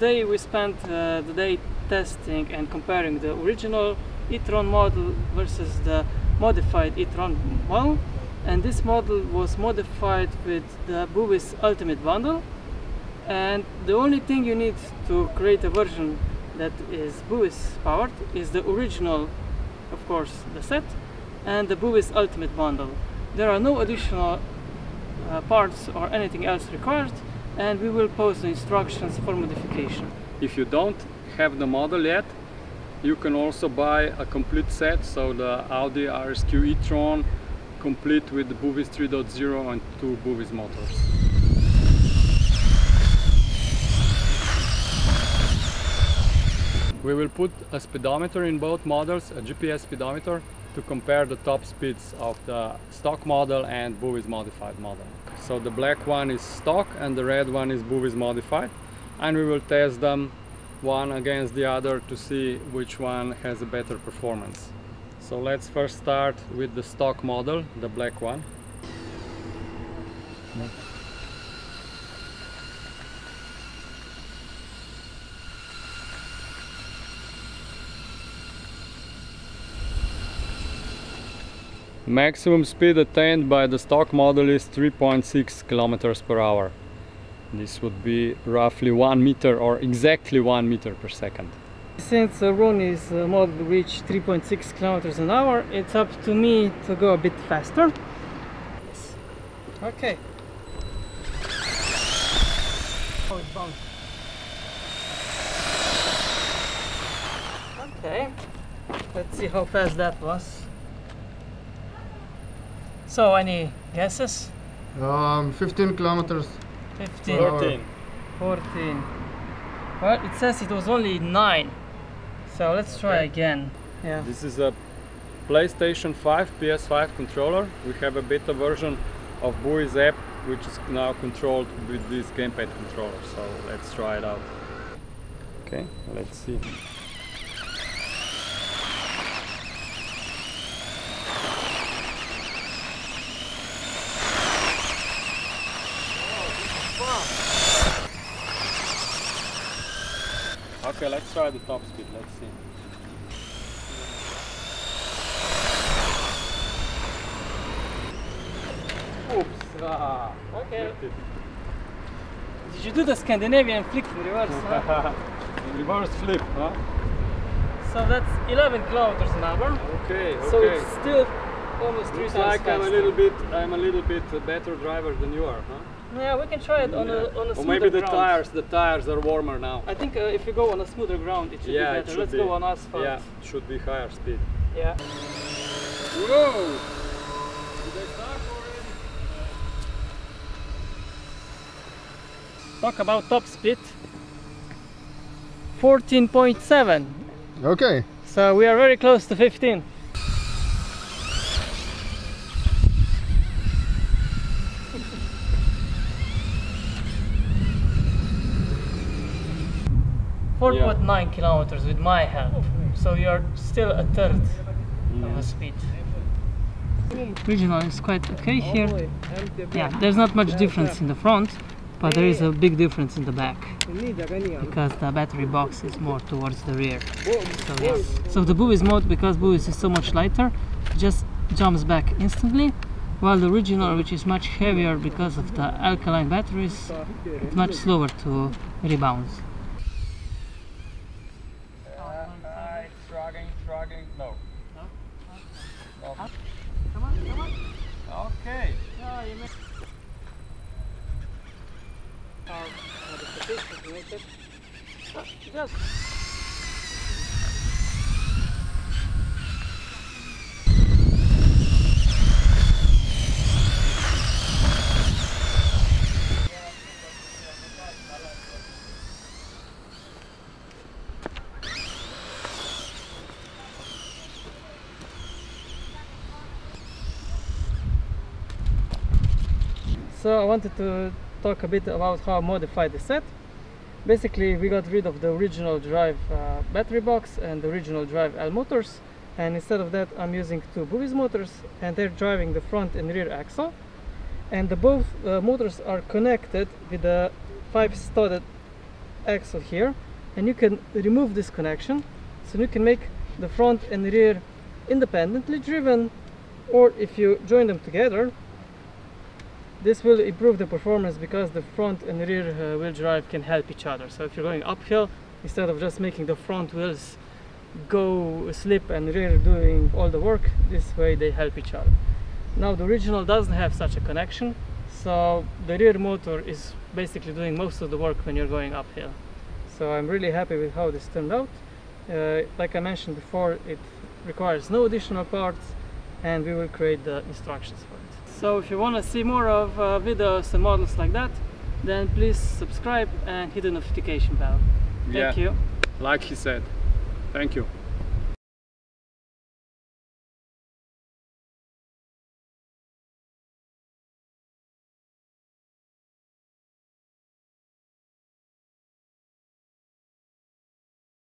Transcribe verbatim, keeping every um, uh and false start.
Today we spent uh, the day testing and comparing the original e-tron model versus the modified e-tron one, and this model was modified with the BuWizz Ultimate bundle, and the only thing you need to create a version that is BuWizz powered is the original, of course, the set, and the BuWizz Ultimate bundle. There are no additional uh, parts or anything else required, and we will post the instructions for modification. If you don't have the model yet, you can also buy a complete set, so the Audi R S Q e-tron, complete with the BuWizz three point oh and two BuWizz motors. We will put a speedometer in both models, a G P S speedometer, to compare the top speeds of the stock model and BuWizz modified model. So the black one is stock and the red one is BuWizz modified, and we will test them one against the other to see which one has a better performance. So let's first start with the stock model, the black one. Maximum speed attained by the stock model is three point six kilometers per hour. This would be roughly one meter, or exactly one meter per second. Since Roni's model reached three point six kilometers an hour, it's up to me to go a bit faster. Okay. Oh, it bounced. Okay. Let's see how fast that was. So, any guesses? Um, fifteen kilometers. fifteen. fourteen. fourteen. Well, it says it was only nine. So let's try okay. again. Yeah. This is a PlayStation five, P S five controller. We have a beta version of BuWizz app, which is now controlled with this gamepad controller. So let's try it out. Okay, let's see. Okay, let's try the top speed, let's see. Oops, ah, okay. Did you do the Scandinavian flick in reverse? Huh? In reverse flip, huh? So that's eleven kilometers an hour. Okay, okay. So it's still almost three times like faster. I'm a little bit, I'm a little bit a better driver than you are, huh? Yeah, we can try it on yeah. a on a smoother ground. Or maybe the ground. tires, the tires are warmer now. I think uh, if you go on a smoother ground, it should yeah, be better. Should Let's be. go on asphalt. Yeah, it should be higher speed. Yeah. Whoa! Did I start already? Talk about top speed. fourteen point seven. Okay. So we are very close to fifteen. four point nine yeah. kilometers with my help, so you are still a third yeah. of the speed. Original is quite okay here. Yeah, there's not much difference in the front, but there is a big difference in the back, because the battery box is more towards the rear. So yes. So the BuWizz mode, because BuWizz is so much lighter, just jumps back instantly, while the original, which is much heavier because of the alkaline batteries, it's much slower to rebound. No. No? No. No. Come on, come on. Okay. No, you missed. Oh, the So I wanted to talk a bit about how I modified the set. Basically, we got rid of the original drive uh, battery box and the original drive L motors, and instead of that I'm using two BuWizz motors, and they're driving the front and rear axle, and the both uh, motors are connected with the five studded axle here, and you can remove this connection, so you can make the front and rear independently driven, or if you join them together, this will improve the performance because the front and rear uh, wheel drive can help each other. So if you're going uphill, instead of just making the front wheels go slip and rear doing all the work, this way they help each other. Now the original doesn't have such a connection, so the rear motor is basically doing most of the work when you're going uphill. So I'm really happy with how this turned out. Uh, like I mentioned before, it requires no additional parts, and we will create the instructions for it. So if you want to see more of uh, videos and models like that, then please subscribe and hit the notification bell. Thank yeah. you. Like he said. Thank you.